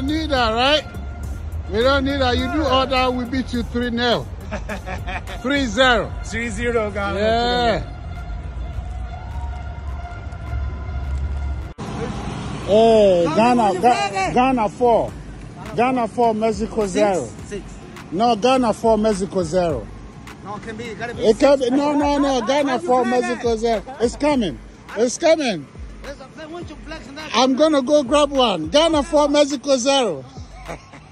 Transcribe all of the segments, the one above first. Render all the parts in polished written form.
don't need that, right? We don't need that. You do all that, we beat you 3-0. 3-0. 3-0, Ghana. Yeah. Hey, Ghana 4. Ghana 4, Mexico 0. Six. No, Ghana 4, Mexico 0. No, it can be. It gotta be. It can be. No. Ghana 4, Mexico 0. It's coming. It's coming. I'm gonna go grab one. Ghana 4, Mexico 0.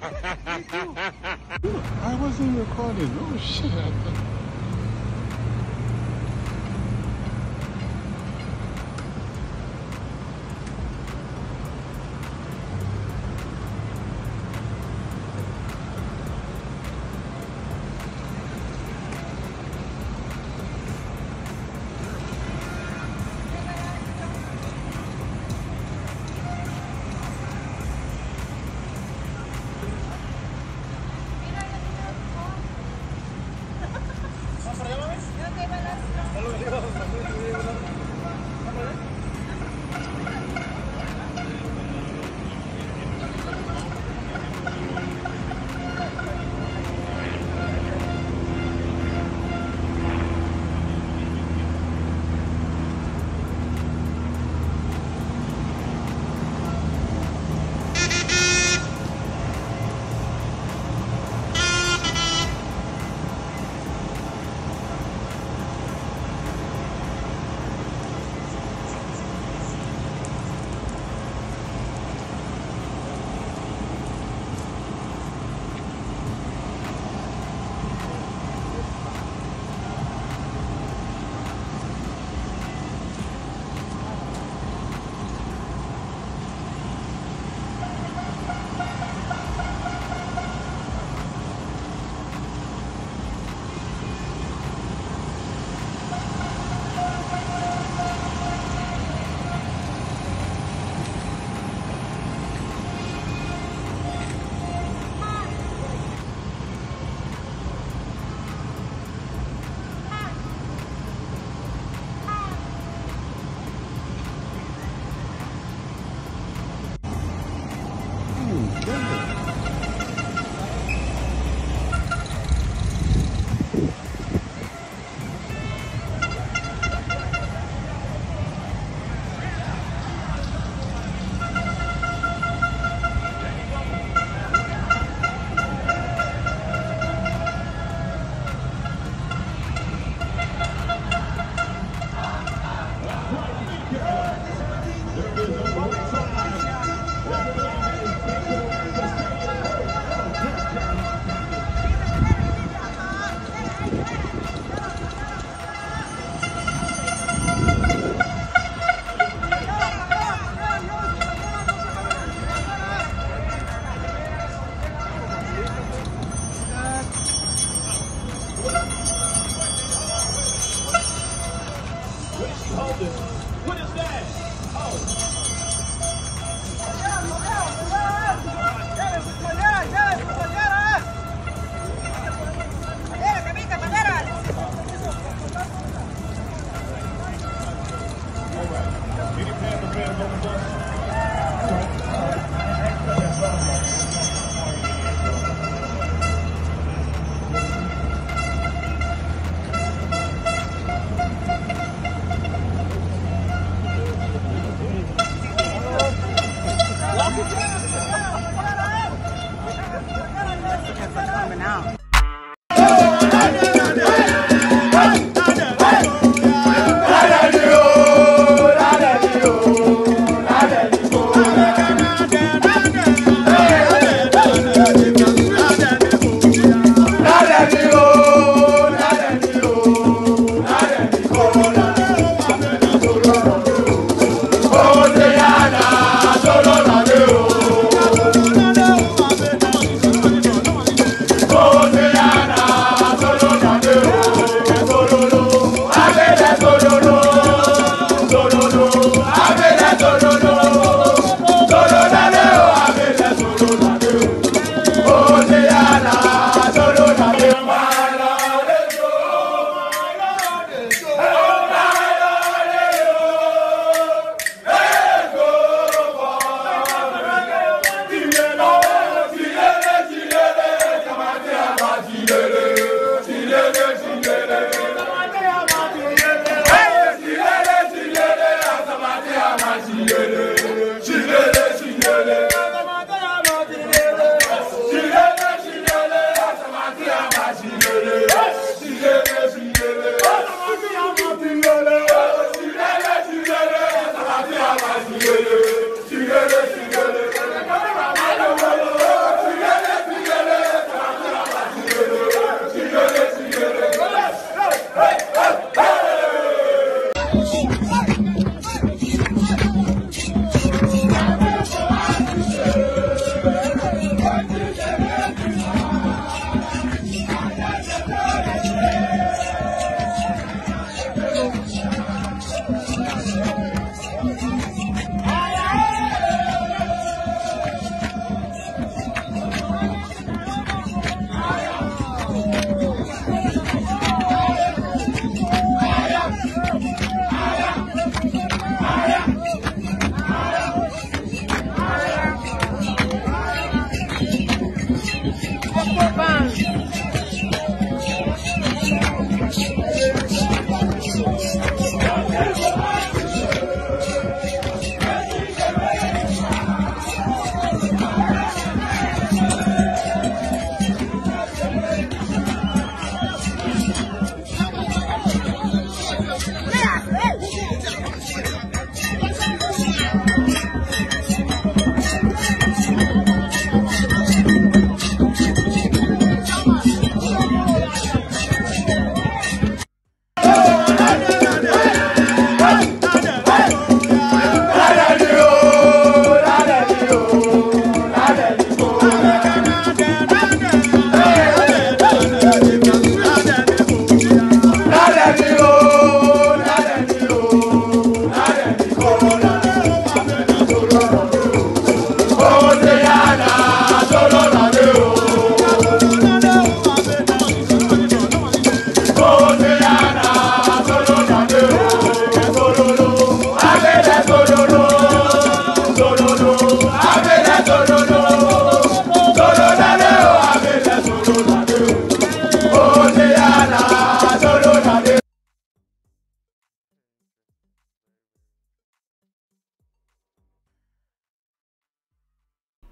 I wasn't recording. Oh shit!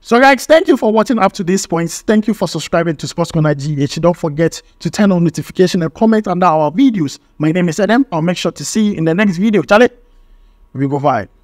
So guys, thank you for watching up to this point. Thank you for subscribing to SportsCorner GH. Don't forget to turn on notification and comment under our videos. My name is Adam. I'll make sure to see you in the next video. Charlie, we go vibe.